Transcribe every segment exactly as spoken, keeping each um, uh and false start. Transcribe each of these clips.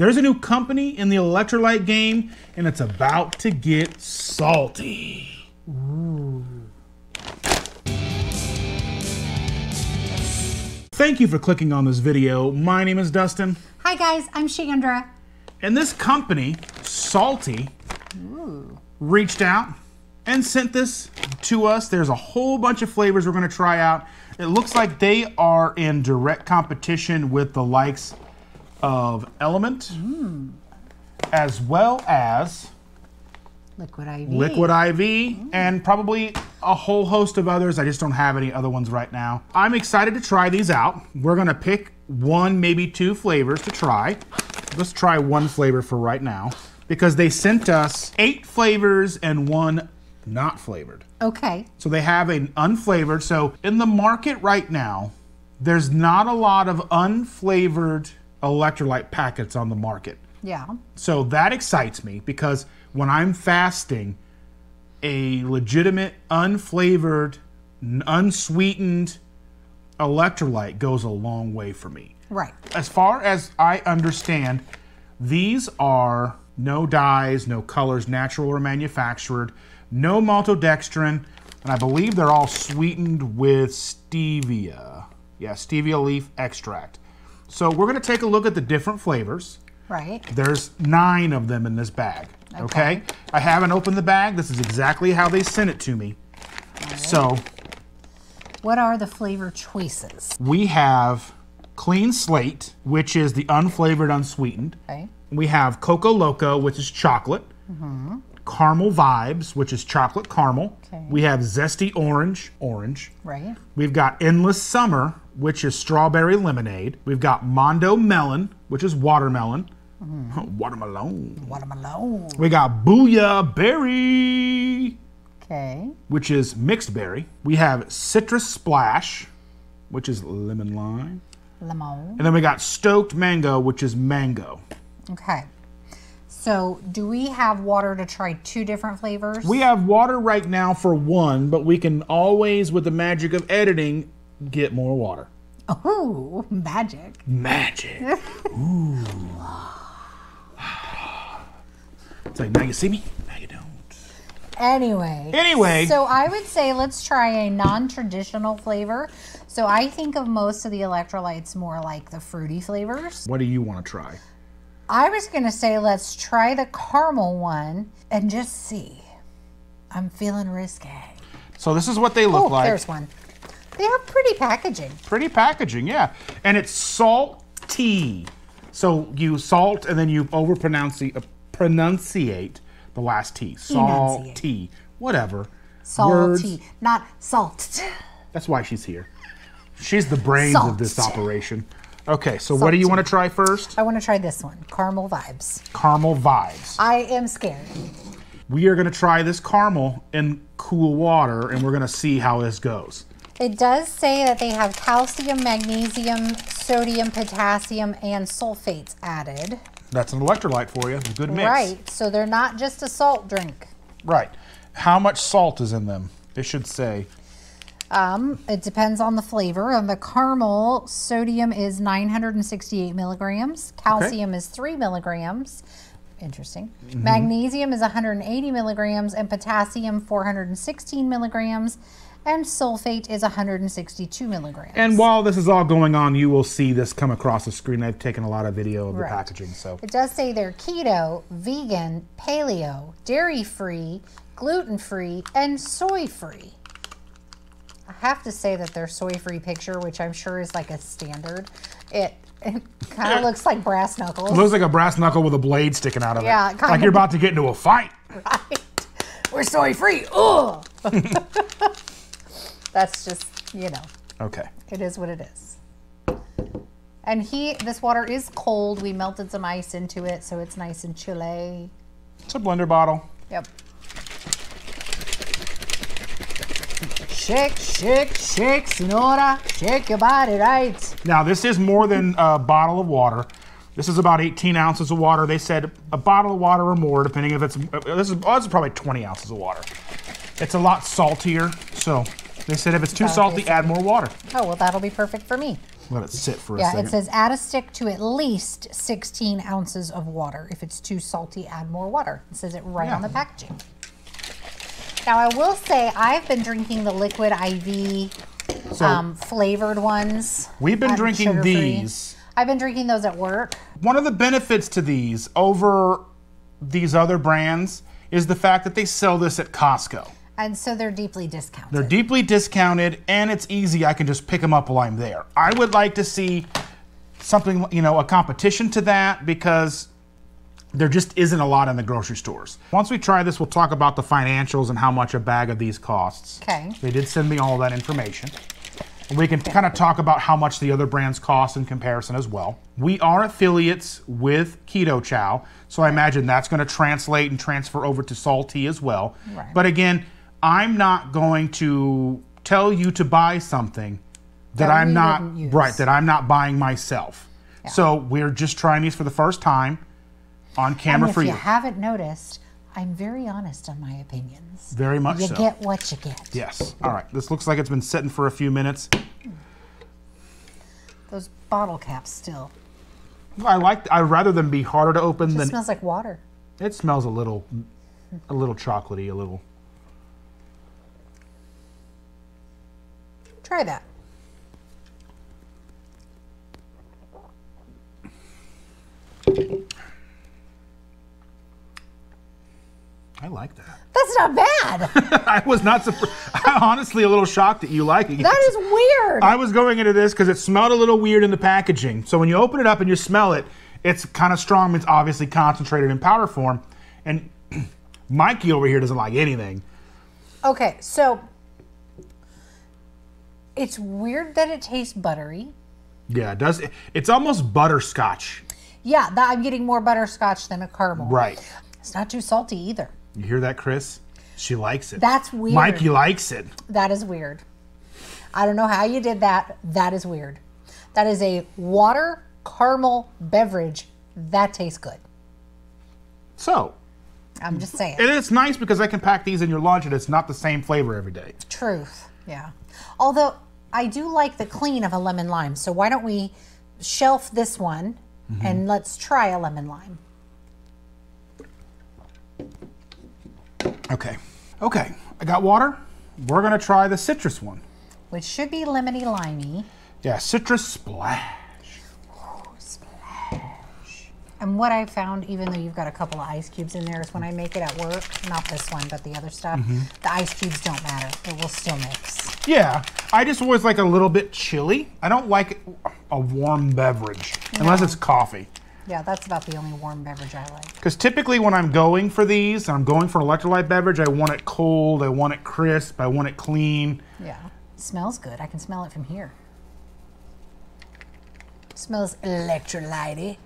There's a new company in the electrolyte game, and it's about to get salty. Ooh. Thank you for clicking on this video. My name is Dustin. Hi guys, I'm Chandra. And this company, SALTT, ooh, reached out and sent this to us. There's a whole bunch of flavors we're gonna try out. It looks like they are in direct competition with the likes of L M N T, mm, as well as Liquid I V, Liquid I V, mm, and probably a whole host of others. I just don't have any other ones right now. I'm excited to try these out. We're gonna pick one, maybe two flavors to try. Let's try one flavor for right now, because they sent us eight flavors and one not flavored. Okay. So they have an unflavored. So in the market right now, there's not a lot of unflavored electrolyte packets on the market. Yeah. So that excites me, because when I'm fasting, a legitimate unflavored, unsweetened electrolyte goes a long way for me. Right. As far as I understand, these are no dyes, no colors, natural or manufactured, no maltodextrin, and I believe they're all sweetened with stevia. Yeah, stevia leaf extract. So we're gonna take a look at the different flavors. Right. There's nine of them in this bag, okay? okay? I haven't opened the bag. This is exactly how they sent it to me. Right. So. What are the flavor choices? We have Clean Slate, which is the unflavored, unsweetened. Okay. We have Coco Loco, which is chocolate. Mm-hmm. Caramel Vibes, which is chocolate caramel. Okay. We have Zesty Orange, orange. Right. We've got Endless Summer, which is strawberry lemonade. We've got Mondo Melon, which is watermelon. Mm. Watermelon. Watermelon. We got Booyah Berry. Okay. Which is mixed berry. We have Citrus Splash, which is lemon lime. Lemon. And then we got Stoked Mango, which is mango. Okay, so do we have water to try two different flavors? We have water right now for one, but we can always, with the magic of editing, get more water. Oh, magic. Magic. Ooh. It's like, now you see me, now you don't. Anyway. Anyway. So I would say let's try a non-traditional flavor. So I think of most of the electrolytes more like the fruity flavors. What do you want to try? I was gonna say let's try the caramel one and just see. I'm feeling risque. So this is what they look oh, like. There's one. They have pretty packaging. Pretty packaging, yeah. And it's salt tea. So you salt and then you over pronunciate uh, pronunciate the last T. Salt tea. Whatever. Salt tea. Not salt. That's why she's here. She's the brains salt. of this operation. Okay, so Salty. What do you want to try first? I want to try this one, Caramel Vibes. Caramel Vibes. I am scared. We are going to try this caramel in cool water, and we're going to see how this goes. It does say that they have calcium, magnesium, sodium, potassium, and sulfates added. That's an electrolyte for you. It's a good mix. Right, so they're not just a salt drink. Right. How much salt is in them? It should say. Um, it depends on the flavor. On the caramel, sodium is nine hundred sixty-eight milligrams. Calcium okay. is three milligrams. Interesting. Mm-hmm. Magnesium is one hundred eighty milligrams, and potassium four hundred sixteen milligrams, and sulfate is one hundred sixty-two milligrams. And while this is all going on, you will see this come across the screen. I've taken a lot of video of right. the packaging, so it does say they're keto, vegan, paleo, dairy-free, gluten-free, and soy-free. I have to say that their soy-free picture, which I'm sure is like a standard, it, it kind of looks like brass knuckles. It looks like a brass knuckle with a blade sticking out of yeah, it. Yeah, kind Like of. You're about to get into a fight. Right. We're soy-free. Ugh. That's just, you know. Okay. It is what it is. And he, this water is cold. We melted some ice into it, so it's nice and chilly. It's a blender bottle. Yep. Shake, shake, shake, senora. Shake your body, right? Now, this is more than a bottle of water. This is about eighteen ounces of water. They said a bottle of water or more, depending if it's, this is, oh, this is probably twenty ounces of water. It's a lot saltier, so they said if it's too salty, add more water. Oh, well, that'll be perfect for me. Let it sit for a yeah, second. Yeah, it says add a stick to at least sixteen ounces of water. If it's too salty, add more water. It says it right yeah. on the packaging. Now I will say I've been drinking the Liquid I V so, um, flavored ones. We've been um, drinking these. I've been drinking those at work. One of the benefits to these over these other brands is the fact that they sell this at Costco. And so they're deeply discounted. They're deeply discounted, and it's easy. I can just pick them up while I'm there. I would like to see something, you know, a competition to that, because there just isn't a lot in the grocery stores. Once we try this, we'll talk about the financials and how much a bag of these costs. Okay. They did send me all that information. We can kind of talk about how much the other brands cost in comparison as well. We are affiliates with Keto Chow, so I imagine that's going to translate and transfer over to SALTT as well. Right. But again, I'm not going to tell you to buy something that, that I'm not right, that I'm not buying myself. Yeah. So we're just trying these for the first time on camera and for you. If you haven't noticed, I'm very honest on my opinions. Very much so. You get what you get. Yes. All right. This looks like it's been sitting for a few minutes. Those bottle caps still. I like. I rather them be harder to open than. It smells like water. It smells a little, a little chocolatey, a little. Try that. I like that. That's not bad. I was not surprised. I'm honestly a little shocked that you like it. That is weird. I was going into this because it smelled a little weird in the packaging. So when you open it up and you smell it, it's kind of strong. It's obviously concentrated in powder form. And Mikey over here doesn't like anything. Okay, so it's weird that it tastes buttery. Yeah, it does. It's almost butterscotch. Yeah, that, I'm getting more butterscotch than a caramel. Right. It's not too salty either. You hear that, Chris? She likes it. That's weird. Mikey likes it. That is weird. I don't know how you did that. That is weird. That is a water caramel beverage. That tastes good. So. I'm just saying. And it's nice because I can pack these in your lunch and it's not the same flavor every day. Truth. Yeah. Although I do like the clean of a lemon lime. So why don't we shelf this one mm-hmm. and let's try a lemon lime. Okay. Okay. I got water. We're going to try the citrus one. Which should be lemony limey. Yeah. Citrus Splash. Oh, splash. And what I found, even though you've got a couple of ice cubes in there, is when I make it at work, not this one, but the other stuff, mm-hmm. the ice cubes don't matter. It will still mix. Yeah. I just always like a little bit chilly. I don't like a warm beverage no. unless it's coffee. Yeah, that's about the only warm beverage I like. Because typically when I'm going for these, I'm going for an electrolyte beverage, I want it cold, I want it crisp, I want it clean. Yeah, it smells good. I can smell it from here. It smells electrolyte-y.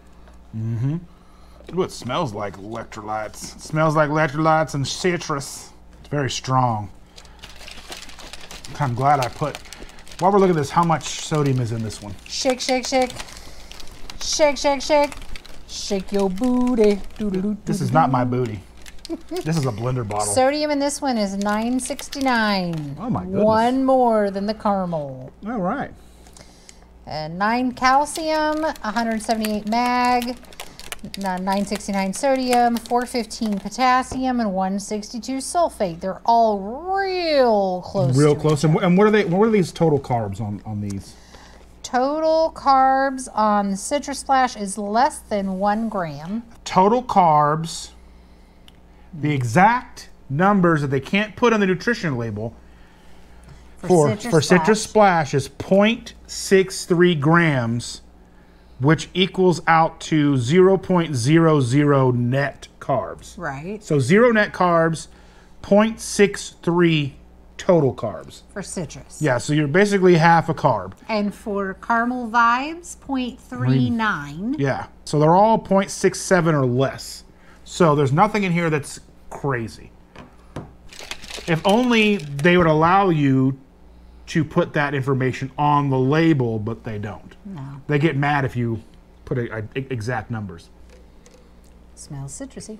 Mm-hmm. Ooh, it smells like electrolytes. It smells like electrolytes and citrus. It's very strong. I'm glad I put... While we're looking at this, how much sodium is in this one? Shake, shake, shake. Shake, shake, shake. Shake your booty. Doo -doo -doo -doo. This is not my booty. This is a blender bottle. Sodium in this one is nine sixty-nine. Oh my goodness. One more than the caramel. All right. And nine calcium, one seventy-eight mag, nine sixty-nine sodium, four fifteen potassium, and one sixty-two sulfate. They're all real close. Real to close. And, and what are they? What are these total carbs on on these? Total carbs on the Citrus Splash is less than one gram. Total carbs, the exact numbers that they can't put on the nutrition label for, for, Citrus, for Splash. Citrus Splash is zero point six three grams, which equals out to zero point zero zero net carbs. Right. So zero net carbs, zero point six three total carbs. For citrus. Yeah, so you're basically half a carb. And for Caramel Vibes, zero point three nine. Yeah, so they're all zero point six seven or less. So there's nothing in here that's crazy. If only they would allow you to put that information on the label, but they don't. No. They get mad if you put a, a, exact numbers. Smells citrusy.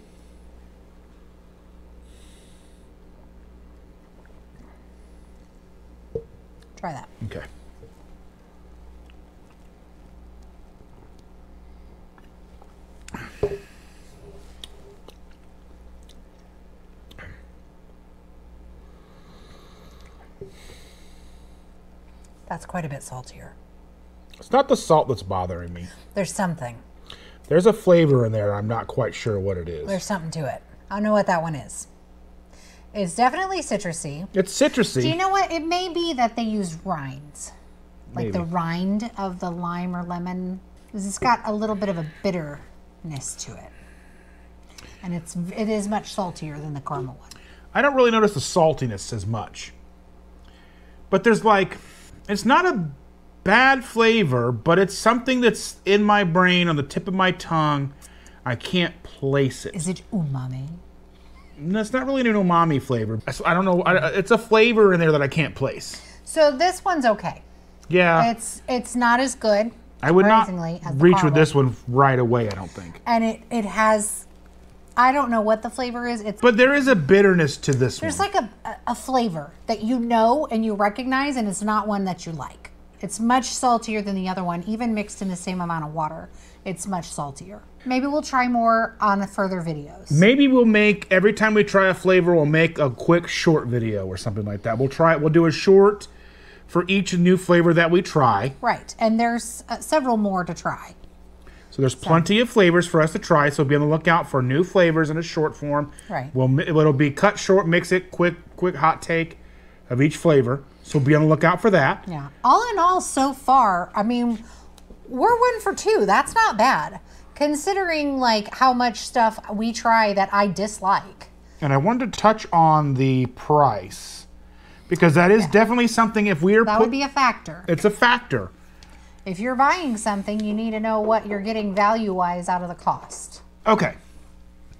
Try that. Okay. That's quite a bit saltier. It's not the salt that's bothering me. There's something. There's a flavor in there. I'm not quite sure what it is. There's something to it. I don't know what that one is. It's definitely citrusy. It's citrusy. Do you know what? It may be that they use rinds. Like Maybe. the rind of the lime or lemon. It's got a little bit of a bitterness to it. And it's it is much saltier than the caramel one. I don't really notice the saltiness as much. But there's like, it's not a bad flavor, but it's something that's in my brain, on the tip of my tongue. I can't place it. Is it umami? No, it's not really an umami flavor. I don't know. I, it's a flavor in there that I can't place. So this one's okay. Yeah. It's it's not as good. I would not reach with this one right away, I don't think. And it, it has, I don't know what the flavor is. It's But there is a bitterness to this one. There's like a, a flavor that you know and you recognize, and it's not one that you like. It's much saltier than the other one, even mixed in the same amount of water. It's much saltier. Maybe we'll try more on the further videos. Maybe we'll make, every time we try a flavor, we'll make a quick short video or something like that. We'll try it, we'll do a short for each new flavor that we try. Right, and there's uh, several more to try. So there's so. plenty of flavors for us to try, so be on the lookout for new flavors in a short form. Right. We'll, it'll be cut short, mix it, quick, quick hot take of each flavor. So be on the lookout for that. Yeah, all in all, so far, I mean, we're one for two. That's not bad, considering like how much stuff we try that I dislike. And I wanted to touch on the price, because that is yeah. definitely something. If we are that put, would be a factor. It's a factor. If you're buying something, you need to know what you're getting value-wise out of the cost. Okay,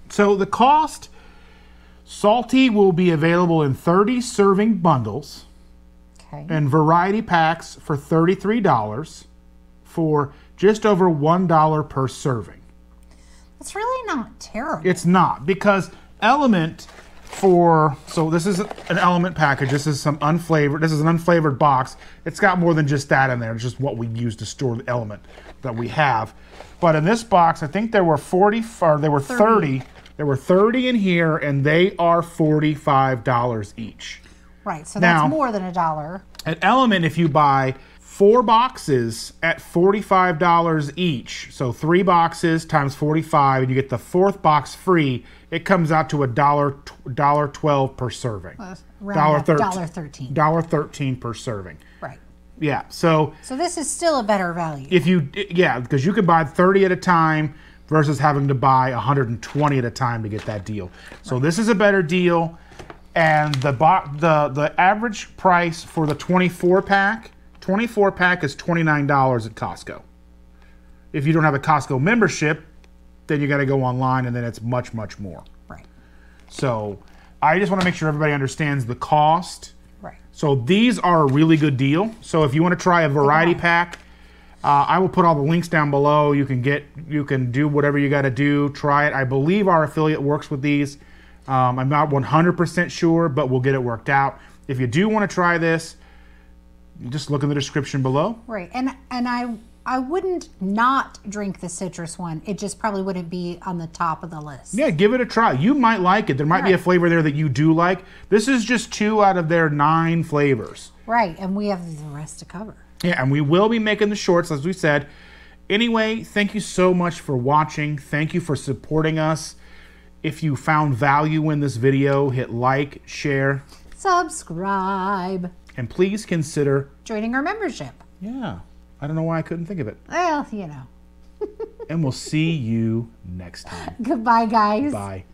so the cost. Salty will be available in thirty serving bundles. Okay. And variety packs for thirty-three dollars. For just over one dollar per serving. That's really not terrible. It's not, because L M N T for, so this is an L M N T package. This is some unflavored, this is an unflavored box. It's got more than just that in there. It's just what we use to store the L M N T that we have. But in this box, I think there were forty, or there were thirty. thirty. There were thirty in here, and they are forty-five dollars each. Right, so now, that's more than a dollar. At L M N T, if you buy four boxes at forty-five dollars each, so three boxes times forty-five, and you get the fourth box free, it comes out to a dollar dollar twelve per serving. Well, dollar thirteen. Dollar thirteen per serving. Right. Yeah. So. So this is still a better value. If you, yeah, because you can buy thirty at a time versus having to buy one hundred twenty at a time to get that deal. So right. This is a better deal, and the the the average price for the twenty-four pack. twenty-four pack is twenty-nine dollars at Costco. If you don't have a Costco membership, then you got to go online, and then it's much, much more. Right. So I just want to make sure everybody understands the cost. Right. So these are a really good deal. So if you want to try a variety pack, uh, I will put all the links down below. You can get, you can do whatever you got to do. Try it. I believe our affiliate works with these. Um, I'm not one hundred percent sure, but we'll get it worked out. If you do want to try this, just look in the description below. Right, and and I I wouldn't not drink the citrus one. It just probably wouldn't be on the top of the list. Yeah, give it a try. You might like it. There might right. be a flavor there that you do like. This is just two out of their nine flavors. Right, and we have the rest to cover. Yeah, and we will be making the shorts, as we said. Anyway, thank you so much for watching. Thank you for supporting us. If you found value in this video, hit like, share, subscribe. And please consider joining our membership. Yeah. I don't know why I couldn't think of it. Well, you know. And we'll see you next time. Goodbye, guys. Bye.